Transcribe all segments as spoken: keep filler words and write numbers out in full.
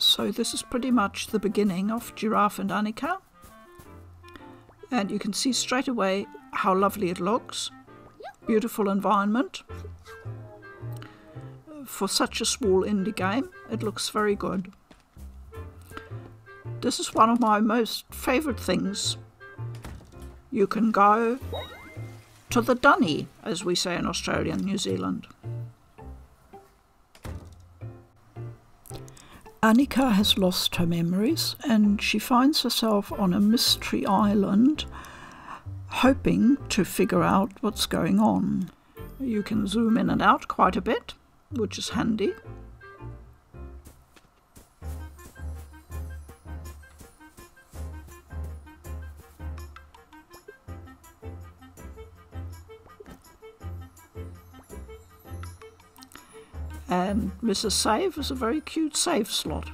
So this is pretty much the beginning of Giraffe and Annika. And you can see straight away how lovely it looks. Beautiful environment. For such a small indie game, it looks very good. This is one of my most favourite things. You can go to the dunny, as we say in Australia and New Zealand. Annika has lost her memories and she finds herself on a mystery island, hoping to figure out what's going on. You can zoom in and out quite a bit, which is handy. And Missus Save is a very cute save slot.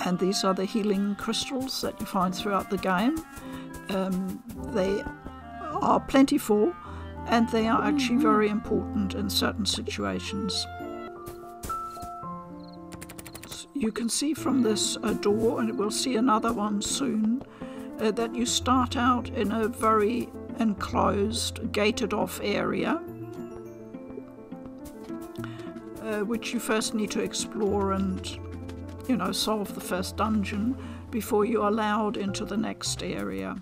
And these are the healing crystals that you find throughout the game. Um, they are plentiful, and they are actually very important in certain situations. You can see from this uh, door, and we'll see another one soon, uh, that you start out in a very enclosed, gated off area, uh, which you first need to explore and, you know, solve the first dungeon before you are allowed into the next area.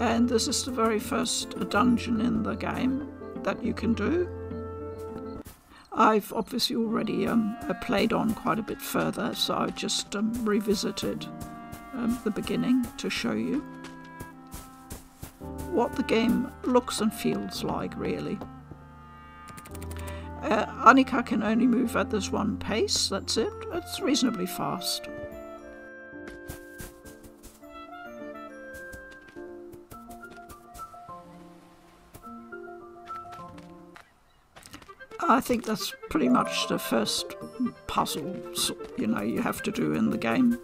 And this is the very first dungeon in the game that you can do. I've obviously already um, played on quite a bit further, so I just um, revisited um, the beginning to show you what the game looks and feels like, really. Uh, Annika can only move at this one pace, that's it. It's reasonably fast. I think that's pretty much the first puzzle, you know, you have to do in the game.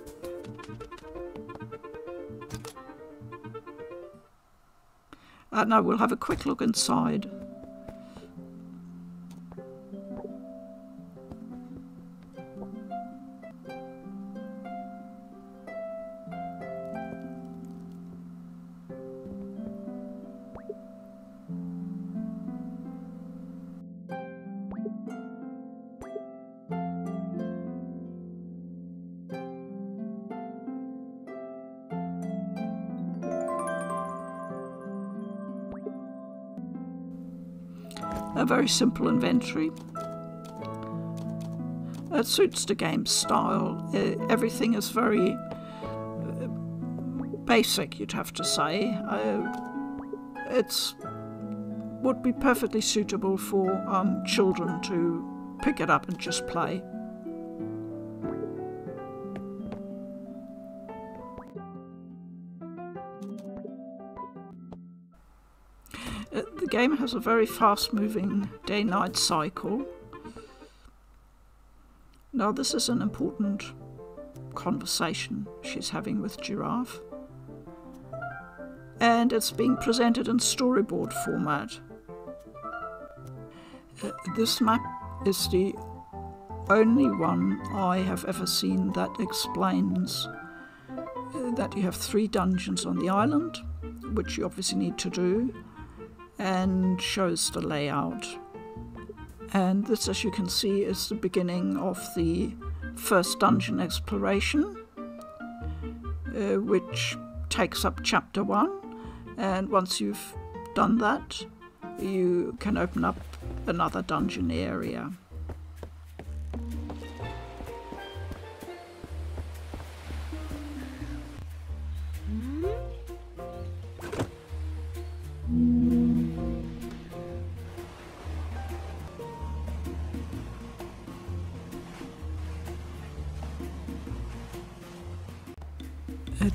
And I will have a quick look inside. A very simple inventory. It suits the game's style. Uh, everything is very uh, basic, you'd have to say. Uh, it's would be perfectly suitable for um, children to pick it up and just play. The game has a very fast-moving day-night cycle. Now this is an important conversation she's having with Giraffe. And it's being presented in storyboard format. Uh, this map is the only one I have ever seen that explains uh, that you have three dungeons on the island, which you obviously need to do, and shows the layout. And this, as you can see, is the beginning of the first dungeon exploration, uh, which takes up chapter one. And once you've done that, you can open up another dungeon area.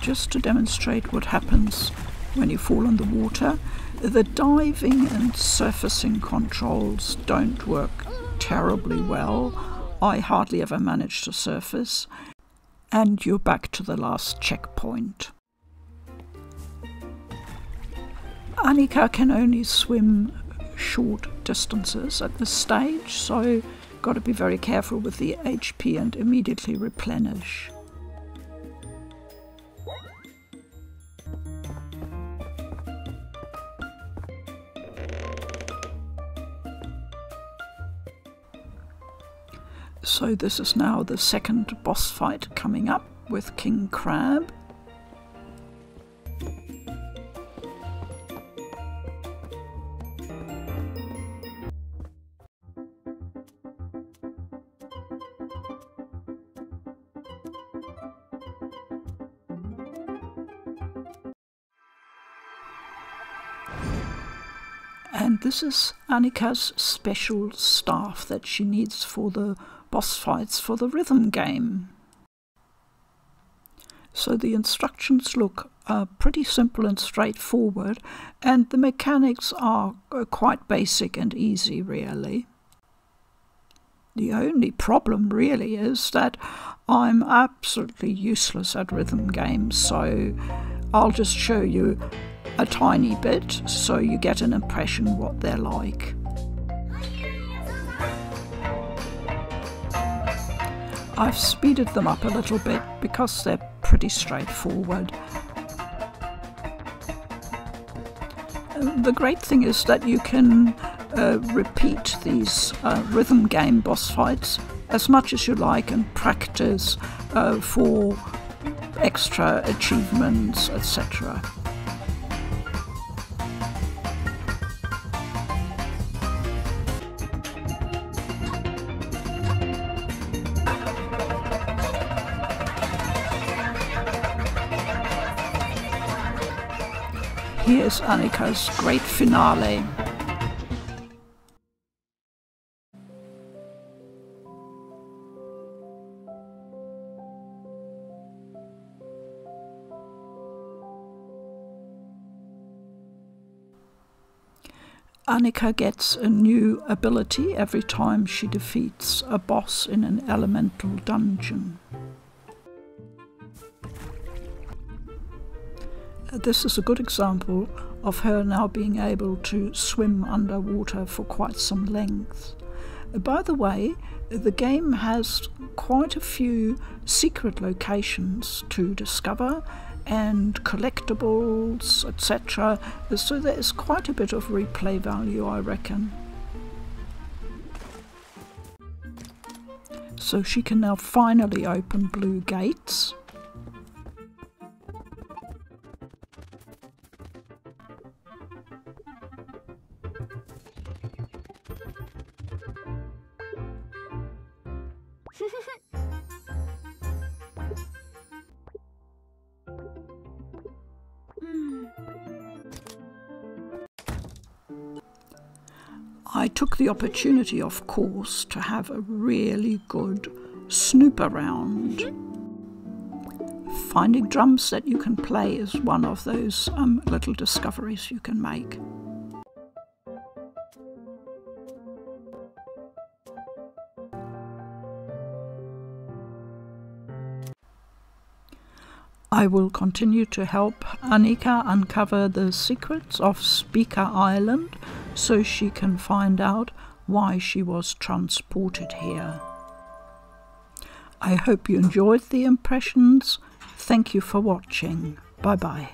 Just to demonstrate what happens when you fall in the water. The diving and surfacing controls don't work terribly well. I hardly ever manage to surface. And you're back to the last checkpoint. Annika can only swim short distances at this stage, so got to be very careful with the H P and immediately replenish. So this is now the second boss fight coming up with King Crab. And this is Annika's special staff that she needs for the boss fights for the rhythm game. So the instructions look uh, pretty simple and straightforward, and the mechanics are quite basic and easy, really. The only problem really is that I'm absolutely useless at rhythm games, so I'll just show you a tiny bit so you get an impression what they're like. I've speeded them up a little bit because they're pretty straightforward. The great thing is that you can uh, repeat these uh, rhythm game boss fights as much as you like and practice uh, for extra achievements, et cetera. Here's Annika's great finale. Annika gets a new ability every time she defeats a boss in an elemental dungeon. This is a good example of her now being able to swim underwater for quite some length. By the way, the game has quite a few secret locations to discover and collectibles, et cetera. So there is quite a bit of replay value, I reckon. So she can now finally open blue gates. I took the opportunity, of course, to have a really good snoop around. Finding drums that you can play is one of those um, little discoveries you can make. I will continue to help Annika uncover the secrets of Spica Island so she can find out why she was transported here. I hope you enjoyed the impressions. Thank you for watching. Bye bye.